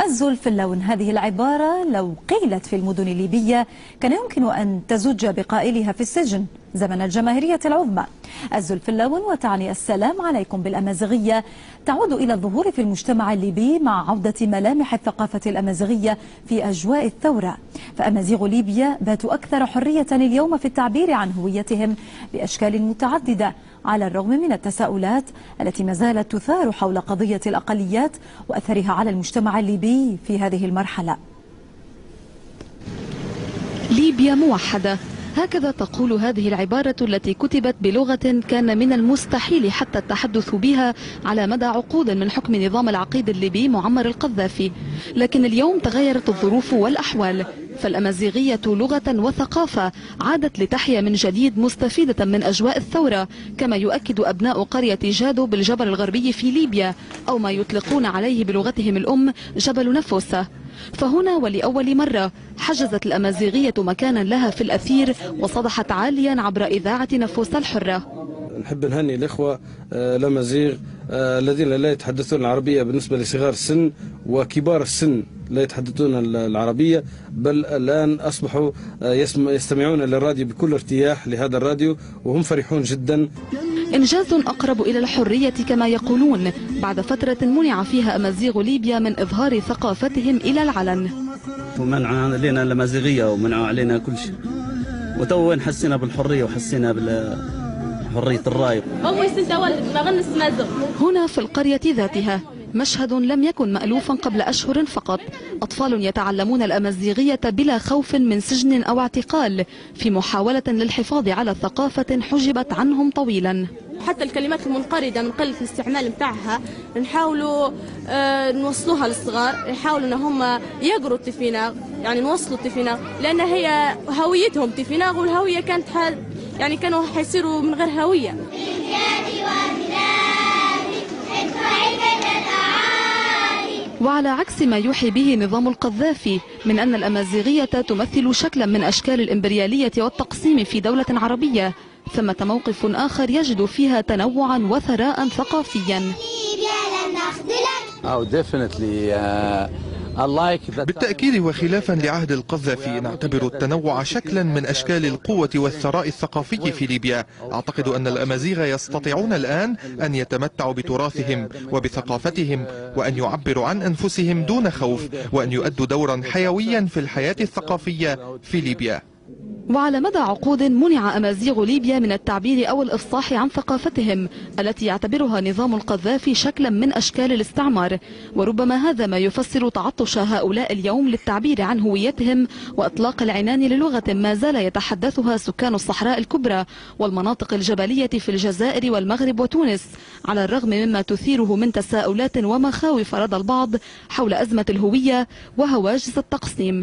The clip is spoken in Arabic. أزول فلاون، هذه العبارة لو قيلت في المدن الليبية كان يمكن أن تزج بقائلها في السجن زمن الجماهيرية العظمى. أزول فلاون وتعني السلام عليكم بالأمازيغية، تعود إلى الظهور في المجتمع الليبي مع عودة ملامح الثقافة الأمازيغية في أجواء الثورة، فأمازيغ ليبيا باتوا أكثر حرية اليوم في التعبير عن هويتهم بأشكال متعددة، على الرغم من التساؤلات التي ما زالت تثار حول قضية الأقليات وأثرها على المجتمع الليبي في هذه المرحلة. ليبيا موحدة، هكذا تقول هذه العبارة التي كتبت بلغة كان من المستحيل حتى التحدث بها على مدى عقود من حكم نظام العقيد الليبي معمر القذافي، لكن اليوم تغيرت الظروف والأحوال، فالأمازيغية لغة وثقافة عادت لتحيا من جديد مستفيدة من أجواء الثورة، كما يؤكد أبناء قرية جادو بالجبل الغربي في ليبيا، أو ما يطلقون عليه بلغتهم الأم جبل نفوسة. فهنا ولأول مرة حجزت الأمازيغية مكانا لها في الأثير وصدحت عاليا عبر إذاعة نفوس الحرة. نحب نهني الإخوة الأمازيغ الذين لا يتحدثون العربية بالنسبة لصغار السن وكبار السن لا يتحدثون العربية، بل الآن أصبحوا يستمعون للراديو بكل ارتياح لهذا الراديو وهم فرحون جدا. إنجاز أقرب إلى الحرية كما يقولون، بعد فترة منع فيها أمازيغ ليبيا من إظهار ثقافتهم إلى العلن. ومنع علينا الأمازيغية ومنعوا علينا كل شيء، وتوا حسينا بالحرية وحسينا بالحرية الراي. هنا في القرية ذاتها مشهد لم يكن مألوفا قبل أشهر فقط، أطفال يتعلمون الأمازيغية بلا خوف من سجن أو اعتقال في محاولة للحفاظ على ثقافة حجبت عنهم طويلا. حتى الكلمات المنقردة من قلة الاستعمال بتاعها نحاولوا نوصلوها للصغار، يحاولوا ان هم يقروا التيفيناغ، يعني نوصلوا التيفيناغ لأن هي هويتهم تيفيناغ، والهوية كانت يعني كانوا حيصيروا من غير هوية. وعلى عكس ما يوحي به نظام القذافي من أن الأمازيغية تمثل شكلا من أشكال الإمبريالية والتقسيم في دولة عربية، ثمة موقف آخر يجد فيها تنوعا وثراء ثقافيا. بالتأكيد، وخلافا لعهد القذافي، نعتبر التنوع شكلا من أشكال القوة والثراء الثقافي في ليبيا. أعتقد أن الأمازيغ يستطيعون الآن أن يتمتعوا بتراثهم وبثقافتهم وأن يعبروا عن أنفسهم دون خوف، وأن يؤدوا دورا حيويا في الحياة الثقافية في ليبيا. وعلى مدى عقود منع أمازيغ ليبيا من التعبير أو الإفصاح عن ثقافتهم التي يعتبرها نظام القذافي شكلا من أشكال الاستعمار، وربما هذا ما يفسر تعطش هؤلاء اليوم للتعبير عن هويتهم وإطلاق العنان للغة ما زال يتحدثها سكان الصحراء الكبرى والمناطق الجبلية في الجزائر والمغرب وتونس، على الرغم مما تثيره من تساؤلات ومخاوف لدى البعض حول أزمة الهوية وهواجس التقسيم.